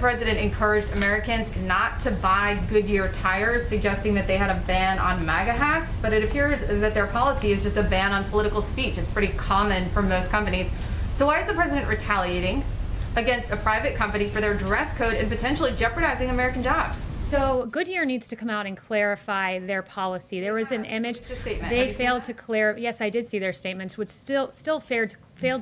president encouraged Americans not to buy Goodyear tires, suggesting that they had a ban on MAGA hats, but it appears that their policy is just a ban on political speech. It's pretty common for most companies. So why is the president retaliating against a private company for their dress code and potentially jeopardizing American jobs? So Goodyear needs to come out and clarify their policy. There was an image they failed to clarify. Yes, I did see their statements, which failed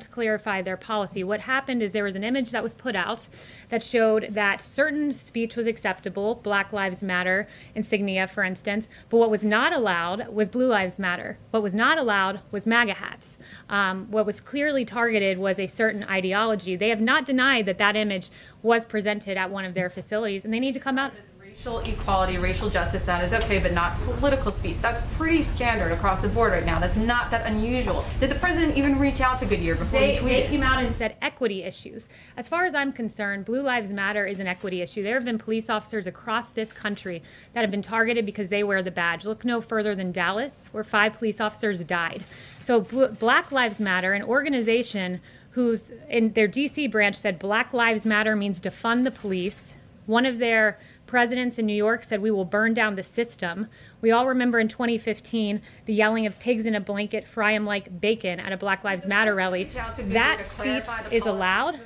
to clarify their policy. What happened is there was an image that was put out that showed that certain speech was acceptable, Black Lives Matter insignia, for instance, but what was not allowed was Blue Lives Matter. What was not allowed was MAGA hats. What was clearly targeted was a certain ideology. They have not denied that that image was presented at one of their facilities, and they need to come out. Racial equality, racial justice, that is okay, but not political speech. That's pretty standard across the board right now. That's not that unusual. Did the president even reach out to Goodyear before he tweeted? They came out and said equity issues. As far as I'm concerned, Blue Lives Matter is an equity issue. There have been police officers across this country that have been targeted because they wear the badge. Look no further than Dallas, where 5 police officers died. So Black Lives Matter, an organization whose, in their DC branch, said Black Lives Matter means defund the police. One of their presidents in New York said we will burn down the system. We all remember in 2015 the yelling of pigs in a blanket, fry them like bacon at a Black Lives Matter rally. That speech is allowed,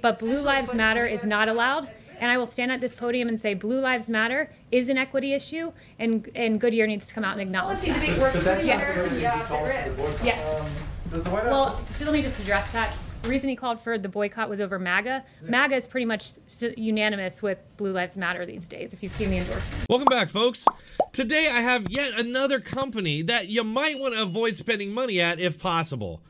but Blue Lives Matter is not allowed. And I will stand at this podium and say Blue Lives Matter is an equity issue, and Goodyear needs to come out and acknowledge that. Yes. Well, so let me just address that. The reason he called for the boycott was over MAGA. MAGA is pretty much unanimous with Blue Lives Matter these days, if you've seen the endorsement. Welcome back, folks. Today I have yet another company that you might want to avoid spending money at if possible.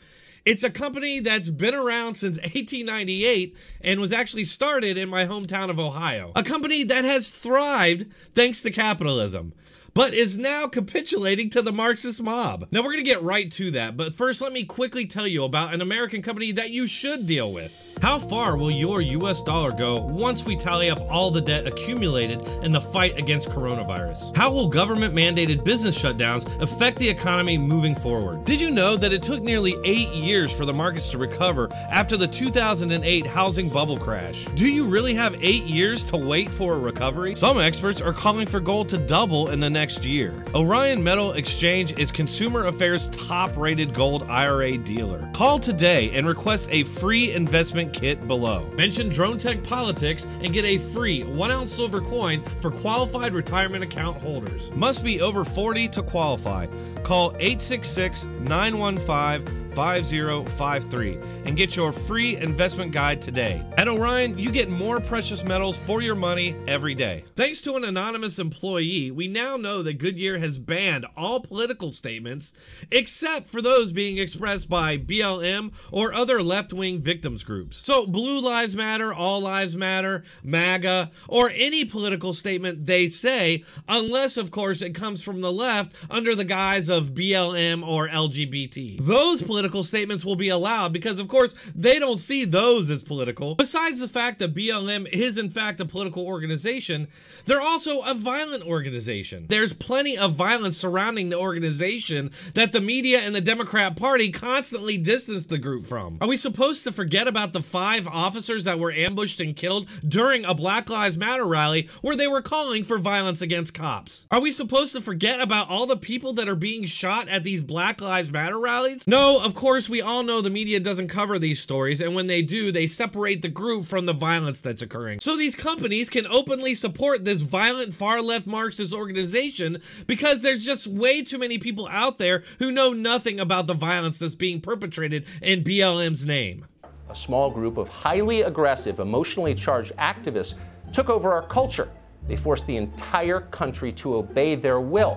It's a company that's been around since 1898 and was actually started in my hometown of Ohio. A company that has thrived thanks to capitalism, but is now capitulating to the Marxist mob. Now we're gonna get right to that, but first let me quickly tell you about an American company that you should deal with. How far will your US dollar go once we tally up all the debt accumulated in the fight against coronavirus? How will government-mandated business shutdowns affect the economy moving forward? Did you know that it took nearly 8 years for the markets to recover after the 2008 housing bubble crash? Do you really have 8 years to wait for a recovery? Some experts are calling for gold to double in the next year. Orion Metal Exchange is Consumer Affairs' top-rated gold IRA dealer. Call today and request a free investment kit below. Mention DroneTek Politics and get a free 1-ounce silver coin for qualified retirement account holders. Must be over 40 to qualify. Call 866-915-5053 and get your free investment guide today. At Orion, you get more precious metals for your money every day. Thanks to an anonymous employee, we now know that Goodyear has banned all political statements except for those being expressed by BLM or other left-wing victims groups. So Blue Lives Matter, All Lives Matter, MAGA, or any political statement they say, unless of course it comes from the left under the guise of BLM or LGBT. Those political statements will be allowed because, of course, they don't see those as political. Besides the fact that BLM is, in fact, a political organization, they're also a violent organization. There's plenty of violence surrounding the organization that the media and the Democrat Party constantly distance the group from. Are we supposed to forget about the 5 officers that were ambushed and killed during a Black Lives Matter rally where they were calling for violence against cops? Are we supposed to forget about all the people that are being shot at these Black Lives Matter rallies? No, of course, we all know the media doesn't cover these stories, and when they do, they separate the group from the violence that's occurring. So these companies can openly support this violent far-left Marxist organization because there's just way too many people out there who know nothing about the violence that's being perpetrated in BLM's name. A small group of highly aggressive, emotionally charged activists took over our culture. They forced the entire country to obey their will.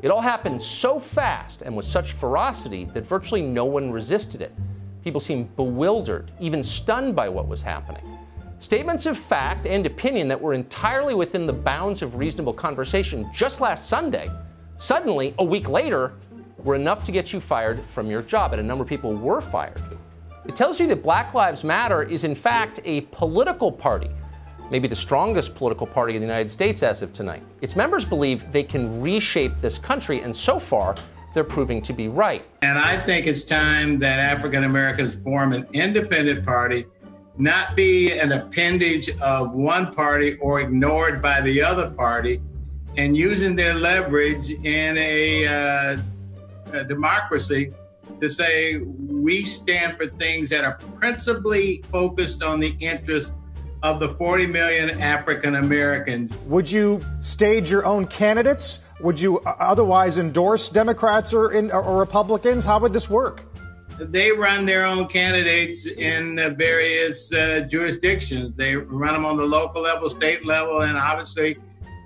It all happened so fast and with such ferocity that virtually no one resisted it. People seemed bewildered, even stunned by what was happening. Statements of fact and opinion that were entirely within the bounds of reasonable conversation just last Sunday, suddenly, a week later, were enough to get you fired from your job, and a number of people were fired. It tells you that Black Lives Matter is, in fact, a political party. Maybe the strongest political party in the United States as of tonight. Its members believe they can reshape this country, and so far, they're proving to be right. And I think it's time that African Americans form an independent party not be an appendage of one party or ignored by the other party, and using their leverage in a democracy to say, we stand for things that are principally focused on the interests of the 40 million African Americans. Would you stage your own candidates? Would you otherwise endorse Democrats or Republicans? How would this work? They run their own candidates in the various jurisdictions. They run them on the local level, state level, and obviously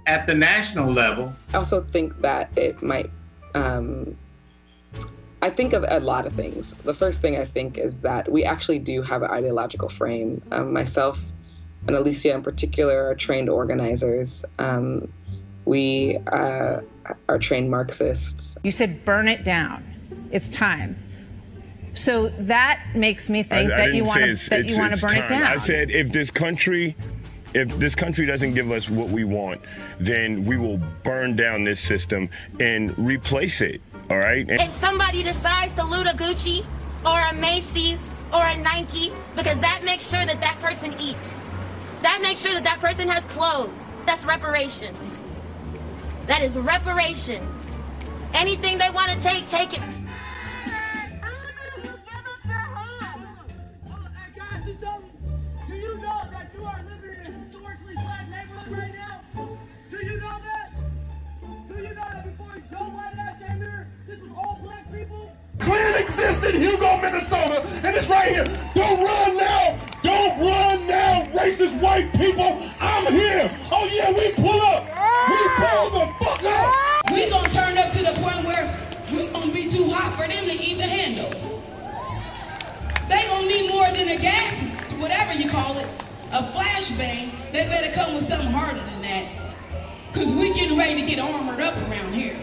at the national level. I also think that it might, I think of a lot of things. The first thing I think is that we actually do have an ideological frame. Myself and Alicia in particular are trained organizers. We are trained Marxists. You said, burn it down. It's time. So that makes me think that you want to burn it down. I said, if this country doesn't give us what we want, then we will burn down this system and replace it. All right. And if somebody decides to loot a Gucci or a Macy's or a Nike, because that makes sure that that person eats, that makes sure that that person has clothes. That's reparations. That is reparations. Anything they want to take, take it. Klan exists in Hugo, Minnesota, and it's right here. Don't run now. Don't run now, racist white people. I'm here. Oh, yeah, we pull up. We pull the fuck up. We gonna turn up to the point where we're gonna be too hot for them to even handle. They gonna need more than a gas, whatever you call it, a flashbang. They better come with something harder than that, because we getting ready to get armored up around here.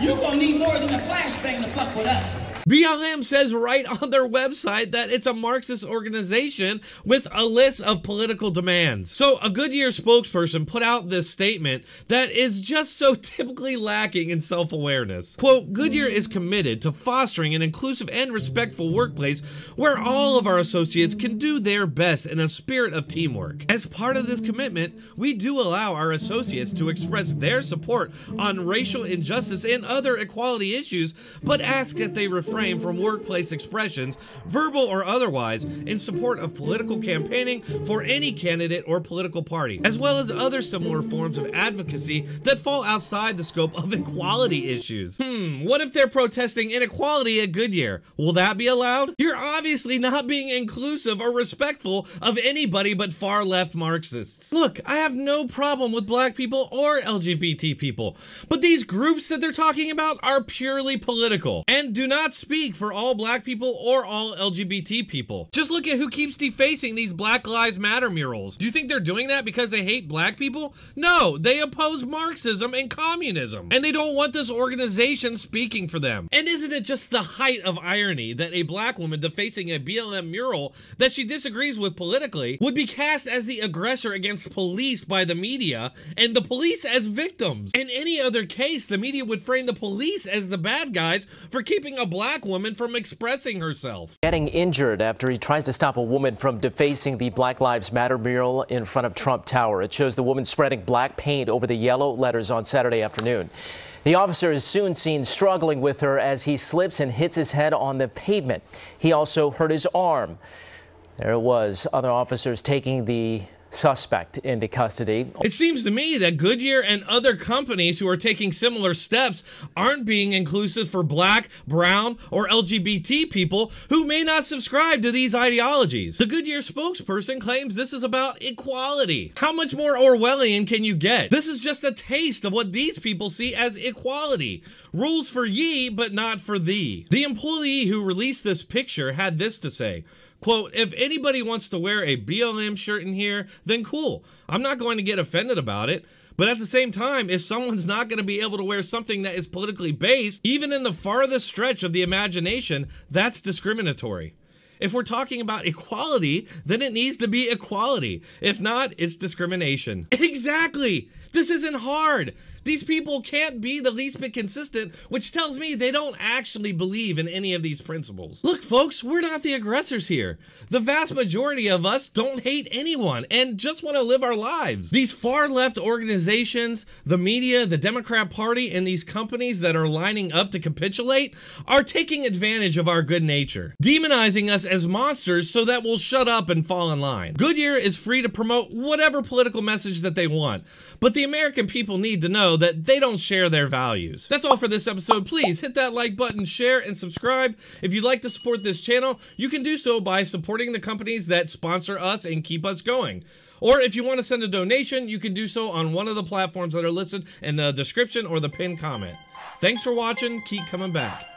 You're gonna need more than a flashbang to fuck with us. BLM says right on their website that it's a Marxist organization with a list of political demands. So a Goodyear spokesperson put out this statement that is just so typically lacking in self-awareness. Quote, Goodyear is committed to fostering an inclusive and respectful workplace where all of our associates can do their best in a spirit of teamwork. As part of this commitment, we do allow our associates to express their support on racial injustice and other equality issues, but ask that they refrain from workplace expressions, verbal or otherwise, in support of political campaigning for any candidate or political party, as well as other similar forms of advocacy that fall outside the scope of equality issues. What if they're protesting inequality at Goodyear? Will that be allowed? You're obviously not being inclusive or respectful of anybody but far-left Marxists. Look, I have no problem with black people or LGBT people, but these groups that they're talking about are purely political and do not speak for all black people or all LGBT people. Just look at who keeps defacing these Black Lives Matter murals. Do you think they're doing that because they hate black people? No, they oppose Marxism and communism, and they don't want this organization speaking for them. And isn't it just the height of irony that a black woman defacing a BLM mural that she disagrees with politically would be cast as the aggressor against police by the media and the police as victims? In any other case, the media would frame the police as the bad guys for keeping a black woman from expressing herself. Getting injured after he tries to stop a woman from defacing the Black Lives Matter mural in front of Trump Tower. It shows the woman spreading black paint over the yellow letters on Saturday afternoon. The officer is soon seen struggling with her as he slips and hits his head on the pavement. He also hurt his arm. There was other officers taking the suspect into custody. It seems to me that Goodyear and other companies who are taking similar steps aren't being inclusive for black, brown, or LGBT people who may not subscribe to these ideologies. The Goodyear spokesperson claims this is about equality. How much more Orwellian can you get? This is just a taste of what these people see as equality. Rules for ye, but not for thee. The employee who released this picture had this to say, quote, if anybody wants to wear a BLM shirt in here, then cool. I'm not going to get offended about it. But at the same time, if someone's not going to be able to wear something that is politically based, even in the farthest stretch of the imagination, that's discriminatory. If we're talking about equality, then it needs to be equality. If not, it's discrimination. Exactly. This isn't hard. These people can't be the least bit consistent, which tells me they don't actually believe in any of these principles. Look, folks, we're not the aggressors here. The vast majority of us don't hate anyone and just want to live our lives. These far-left organizations, the media, the Democrat Party, and these companies that are lining up to capitulate are taking advantage of our good nature, demonizing us as monsters so that we'll shut up and fall in line. Goodyear is free to promote whatever political message that they want, but the American people need to know that they don't share their values. That's all for this episode. Please hit that like button, share, and subscribe. If you'd like to support this channel, you can do so by supporting the companies that sponsor us and keep us going. Or if you want to send a donation, you can do so on one of the platforms that are listed in the description or the pinned comment. Thanks for watching. Keep coming back.